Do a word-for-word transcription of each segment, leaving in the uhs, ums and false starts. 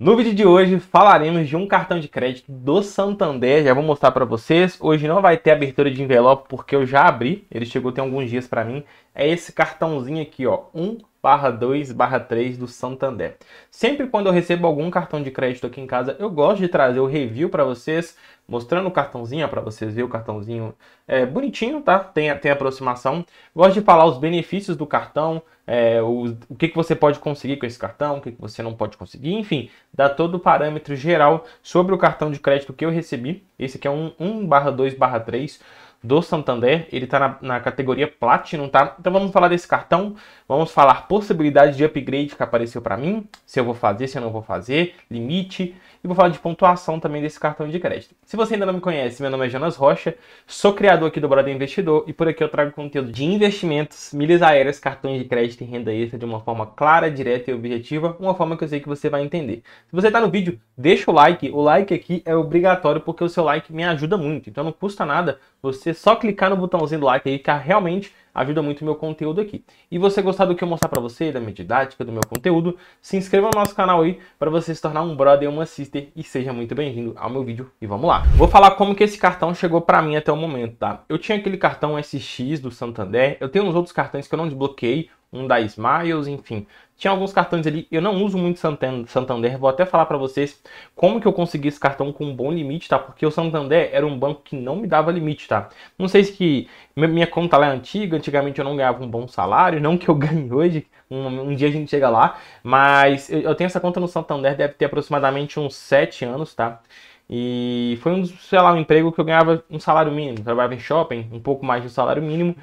No vídeo de hoje falaremos de um cartão de crédito do Santander, já vou mostrar para vocês. Hoje não vai ter abertura de envelope porque eu já abri, ele chegou tem alguns dias para mim. É esse cartãozinho aqui, ó, um barra dois barra três do Santander. Sempre quando eu recebo algum cartão de crédito aqui em casa, eu gosto de trazer o review para vocês, mostrando o cartãozinho, para vocês verem o cartãozinho é, bonitinho, tá? Tem, tem aproximação. Gosto de falar os benefícios do cartão, É, o, o que, que você pode conseguir com esse cartão, o que, que você não pode conseguir, enfim, dá todo o parâmetro geral sobre o cartão de crédito que eu recebi. Esse aqui é um um barra dois barra três do Santander, ele está na, na categoria Platinum, tá? Então vamos falar desse cartão, vamos falar possibilidade de upgrade que apareceu para mim, se eu vou fazer, se eu não vou fazer, limite, e vou falar de pontuação também desse cartão de crédito. Se você ainda não me conhece, meu nome é Jonas Rocha, sou criador aqui do Brother Investidor e por aqui eu trago conteúdo de investimentos, milhas aéreas, cartões de crédito e renda extra de uma forma clara, direta e objetiva, uma forma que eu sei que você vai entender. Se você está no vídeo, deixa o like, o like aqui é obrigatório porque o seu like me ajuda muito, então não custa nada você só clicar no botãozinho do like aí que realmente ajuda muito o meu conteúdo aqui. E você gostar do que eu mostrar para você, da minha didática, do meu conteúdo, se inscreva no nosso canal aí para você se tornar um brother e uma sister e seja muito bem-vindo ao meu vídeo. E vamos lá. Vou falar como que esse cartão chegou para mim até o momento, tá? Eu tinha aquele cartão S X do Santander, eu tenho uns outros cartões que eu não desbloqueei, um da Smiles, enfim. Tinha alguns cartões ali, eu não uso muito Santander, vou até falar para vocês como que eu consegui esse cartão com um bom limite, tá? Porque o Santander era um banco que não me dava limite, tá? Não sei se que minha conta lá é antiga, antigamente eu não ganhava um bom salário, não que eu ganhe hoje, um, um dia a gente chega lá, mas eu, eu tenho essa conta no Santander, deve ter aproximadamente uns sete anos, tá? E foi um, sei lá, um emprego que eu ganhava um salário mínimo, trabalhava em shopping, um pouco mais de um salário mínimo,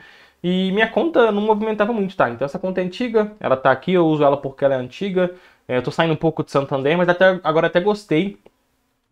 e minha conta não movimentava muito, tá? Então essa conta é antiga, ela tá aqui, eu uso ela porque ela é antiga. Eu tô saindo um pouco de Santander, mas até agora até gostei,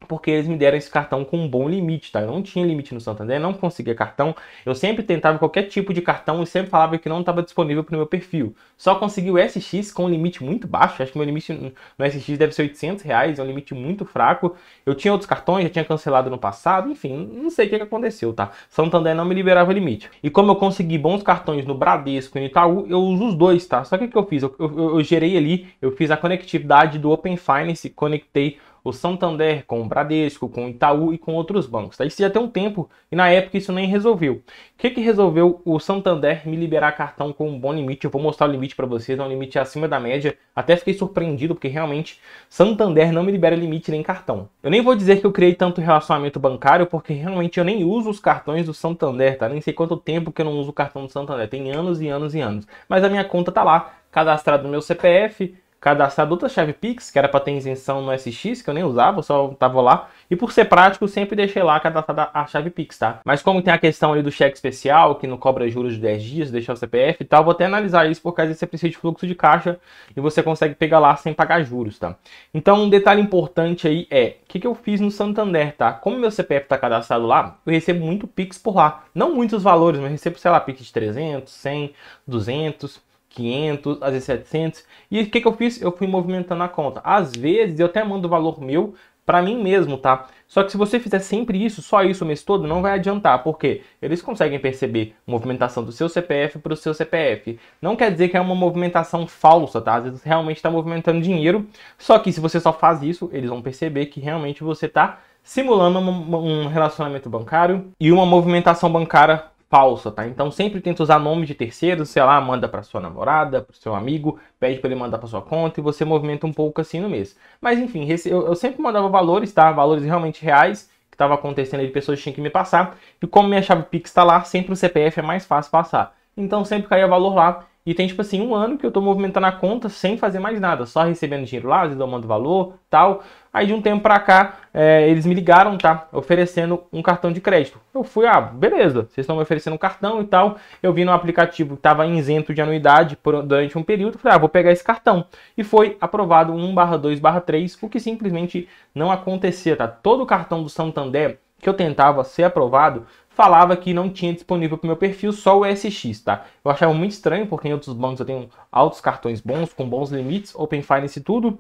porque eles me deram esse cartão com um bom limite, tá? Eu não tinha limite no Santander, não conseguia cartão. Eu sempre tentava qualquer tipo de cartão e sempre falava que não estava disponível pro meu perfil. Só consegui o S X com um limite muito baixo, acho que meu limite no S X deve ser oitocentos reais, é um limite muito fraco. Eu tinha outros cartões, já tinha cancelado no passado, enfim, não sei o que aconteceu, tá? Santander não me liberava limite. E como eu consegui bons cartões no Bradesco e no Itaú, eu uso os dois, tá? Só que o que eu fiz? Eu, eu, eu gerei ali, eu fiz a conectividade do Open Finance, conectei o Santander com o Bradesco, com o Itaú e com outros bancos, tá? Isso já tem um tempo e na época isso nem resolveu. O que que resolveu o Santander me liberar cartão com um bom limite? Eu vou mostrar o limite para vocês, é um limite acima da média. Até fiquei surpreendido porque realmente Santander não me libera limite nem cartão. Eu nem vou dizer que eu criei tanto relacionamento bancário porque realmente eu nem uso os cartões do Santander, tá? Nem sei quanto tempo que eu não uso o cartão do Santander, tem anos e anos e anos. Mas a minha conta tá lá, cadastrado no meu C P F, cadastrado outra chave Pix, que era para ter isenção no S X, que eu nem usava, só tava lá. E por ser prático, eu sempre deixei lá cadastrada a chave Pix, tá? Mas como tem a questão ali do cheque especial, que não cobra juros de dez dias, deixar o C P F e tal, vou até analisar isso por causa desse princípio de fluxo de caixa e você consegue pegar lá sem pagar juros, tá? Então, um detalhe importante aí é, o que, que eu fiz no Santander, tá? Como meu C P F tá cadastrado lá, eu recebo muito Pix por lá. Não muitos valores, mas eu recebo, sei lá, Pix de trezentos, cem, duzentos... quinhentos, às vezes setecentos. E o que que eu fiz? Eu fui movimentando a conta. Às vezes eu até mando o valor meu para mim mesmo, tá? Só que se você fizer sempre isso, só isso o mês todo, não vai adiantar, porque eles conseguem perceber a movimentação do seu C P F para o seu C P F. Não quer dizer que é uma movimentação falsa, tá? Às vezes você realmente está movimentando dinheiro, só que se você só faz isso, eles vão perceber que realmente você está simulando um relacionamento bancário e uma movimentação bancária falsa, tá? Então sempre tenta usar nome de terceiros, sei lá, manda para sua namorada, para seu amigo, pede para ele mandar para sua conta e você movimenta um pouco assim no mês. Mas enfim, eu sempre mandava valores, tá? Valores realmente reais que estava acontecendo aí de pessoas que tinham que me passar. E como minha chave Pix está lá, sempre o C P F é mais fácil passar. Então sempre caía valor lá. E tem, tipo assim, um ano que eu tô movimentando a conta sem fazer mais nada, só recebendo dinheiro lá, mando valor, tal. Aí, de um tempo pra cá, é, eles me ligaram, tá? Oferecendo um cartão de crédito. Eu fui, ah, beleza, vocês estão me oferecendo um cartão e tal. Eu vi no aplicativo que tava isento de anuidade por, durante um período. Falei, ah, vou pegar esse cartão. E foi aprovado um barra dois barra três, o que simplesmente não acontecia, tá? Todo o cartão do Santander que eu tentava ser aprovado, falava que não tinha disponível para o meu perfil, só o S X, tá? Eu achava muito estranho, porque em outros bancos eu tenho altos cartões bons, com bons limites, Open Finance e tudo.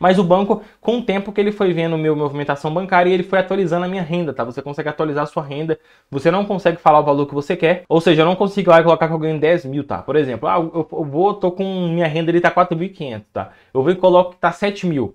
Mas o banco, com o tempo que ele foi vendo a minha movimentação bancária, ele foi atualizando a minha renda, tá? Você consegue atualizar a sua renda, você não consegue falar o valor que você quer. Ou seja, eu não consigo lá colocar que eu ganho dez mil, tá? Por exemplo, ah, eu vou, tô com minha renda, ele tá quatro mil e quinhentos, tá? Eu vou e coloco que tá sete mil.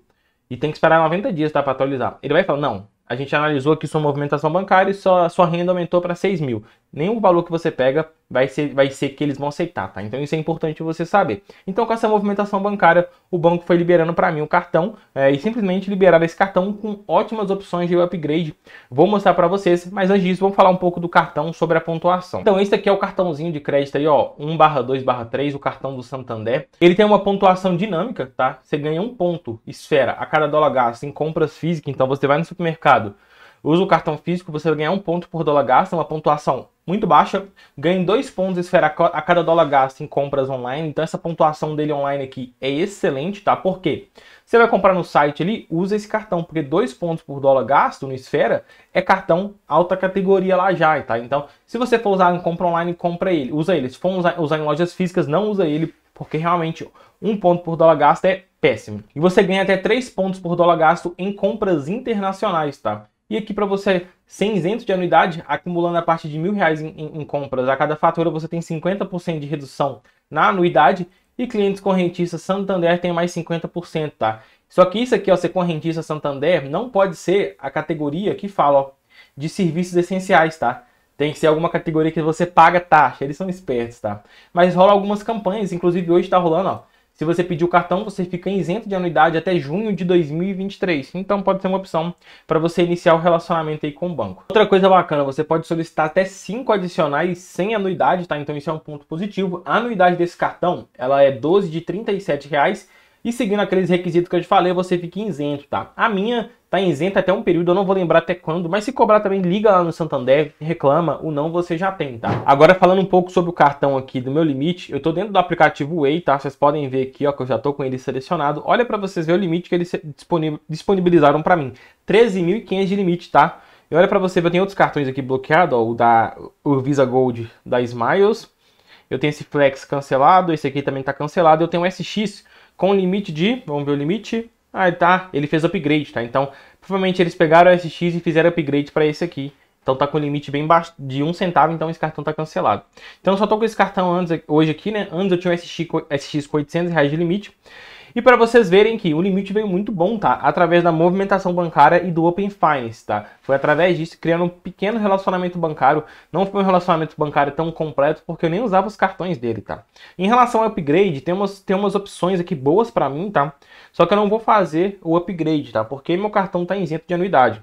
E tem que esperar noventa dias, tá, para atualizar. Ele vai falar, não, a gente analisou aqui sua movimentação bancária e sua, sua renda aumentou para seis mil. Nenhum valor que você pega vai ser, vai ser que eles vão aceitar, tá? Então isso é importante você saber. Então com essa movimentação bancária, o banco foi liberando para mim um cartão é, e simplesmente liberaram esse cartão com ótimas opções de upgrade. Vou mostrar para vocês, mas antes disso, vamos falar um pouco do cartão sobre a pontuação. Então esse aqui é o cartãozinho de crédito aí, ó, um barra dois barra três, o cartão do Santander. Ele tem uma pontuação dinâmica, tá? Você ganha um ponto, esfera, a cada dólar gasto em compras físicas. Então você vai no supermercado, usa o cartão físico, você vai ganhar um ponto por dólar gasto, uma pontuação muito baixa. Ganha dois pontos esfera a cada dólar gasto em compras online. Então essa pontuação dele online aqui é excelente, tá? Por quê? Você vai comprar no site ali, usa esse cartão, porque dois pontos por dólar gasto no esfera é cartão alta categoria lá já, tá? Então se você for usar em compra online, compra ele, usa ele. Se for usar, usar em lojas físicas, não usa ele, porque realmente um ponto por dólar gasto é péssimo. E você ganha até três pontos por dólar gasto em compras internacionais, tá? E aqui para você, sem isento de anuidade, acumulando a partir de mil reais em, em, em compras a cada fatura, você tem cinquenta por cento de redução na anuidade. E clientes correntistas Santander tem mais cinquenta por cento, tá? Só que isso aqui, ó, ser correntista Santander, não pode ser a categoria que fala, ó, de serviços essenciais, tá? Tem que ser alguma categoria que você paga taxa, eles são espertos, tá? Mas rola algumas campanhas, inclusive hoje tá rolando, ó. Se você pedir o cartão, você fica isento de anuidade até junho de dois mil e vinte e três. Então pode ser uma opção para você iniciar o relacionamento aí com o banco. Outra coisa bacana, você pode solicitar até cinco adicionais sem anuidade, tá? Então isso é um ponto positivo. A anuidade desse cartão, ela é doze de trinta e sete reais. E seguindo aqueles requisitos que eu te falei, você fica isento, tá? A minha tá isenta até um período, eu não vou lembrar até quando, mas se cobrar também, liga lá no Santander, reclama, o não você já tem, tá? Agora falando um pouco sobre o cartão aqui do meu limite, eu tô dentro do aplicativo Way, tá? Vocês podem ver aqui, ó, que eu já tô com ele selecionado. Olha para vocês ver o limite que eles disponibilizaram para mim, treze mil e quinhentos de limite, tá? E olha para você ver, eu tenho outros cartões aqui bloqueados, ó, o da o Visa Gold da Smiles, eu tenho esse Flex cancelado, esse aqui também tá cancelado, eu tenho o S X com limite de, vamos ver o limite, aí tá, ele fez upgrade, tá? Então, provavelmente eles pegaram o S X e fizeram upgrade para esse aqui. Então tá com limite bem baixo, de um centavo, então esse cartão tá cancelado. Então eu só tô com esse cartão antes, hoje aqui, né? Antes eu tinha o S X com oitocentos reais de limite. E para vocês verem que o limite veio muito bom, tá? Através da movimentação bancária e do Open Finance, tá? Foi através disso, criando um pequeno relacionamento bancário. Não foi um relacionamento bancário tão completo, porque eu nem usava os cartões dele, tá? Em relação ao upgrade, tem umas, tem umas opções aqui boas para mim, tá? Só que eu não vou fazer o upgrade, tá? Porque meu cartão tá isento de anuidade.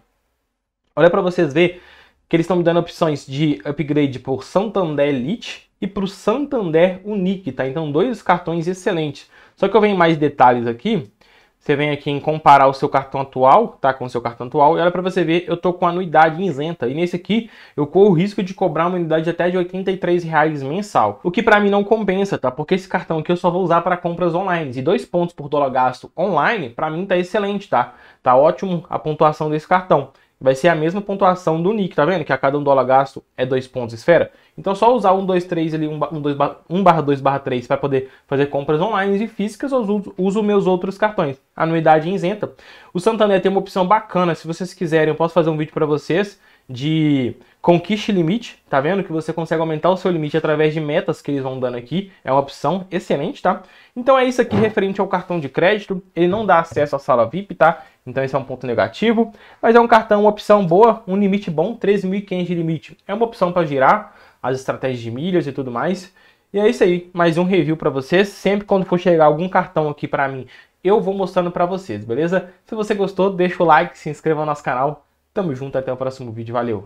Olha para vocês verem que eles estão me dando opções de upgrade por Santander Elite e para o Santander Unique, tá? Então, dois cartões excelentes. Só que eu venho em mais detalhes aqui. Você vem aqui em comparar o seu cartão atual, tá? Com o seu cartão atual. E olha para você ver, eu tô com anuidade isenta. E nesse aqui, eu corro o risco de cobrar uma anuidade até de oitenta e três reais mensal. O que para mim não compensa, tá? Porque esse cartão aqui eu só vou usar para compras online. E dois pontos por dólar gasto online, para mim tá excelente, tá? Tá ótimo a pontuação desse cartão. Vai ser a mesma pontuação do Nick, tá vendo? Que a cada um dólar gasto é dois pontos esfera. Então só usar um, dois, três ali, um barra dois barra três para poder fazer compras online e físicas, eu uso, uso meus outros cartões. Anuidade isenta. O Santander tem uma opção bacana, se vocês quiserem, eu posso fazer um vídeo para vocês de conquiste limite, tá vendo? Que você consegue aumentar o seu limite através de metas que eles vão dando aqui. É uma opção excelente, tá? Então é isso aqui referente ao cartão de crédito. Ele não dá acesso à sala V I P, tá? Então esse é um ponto negativo. Mas é um cartão, uma opção boa, um limite bom, treze mil e quinhentos de limite. É uma opção para girar as estratégias de milhas e tudo mais. E é isso aí, mais um review para vocês. Sempre quando for chegar algum cartão aqui para mim, eu vou mostrando para vocês, beleza? Se você gostou, deixa o like, se inscreva no nosso canal. Tamo junto, até o próximo vídeo, valeu!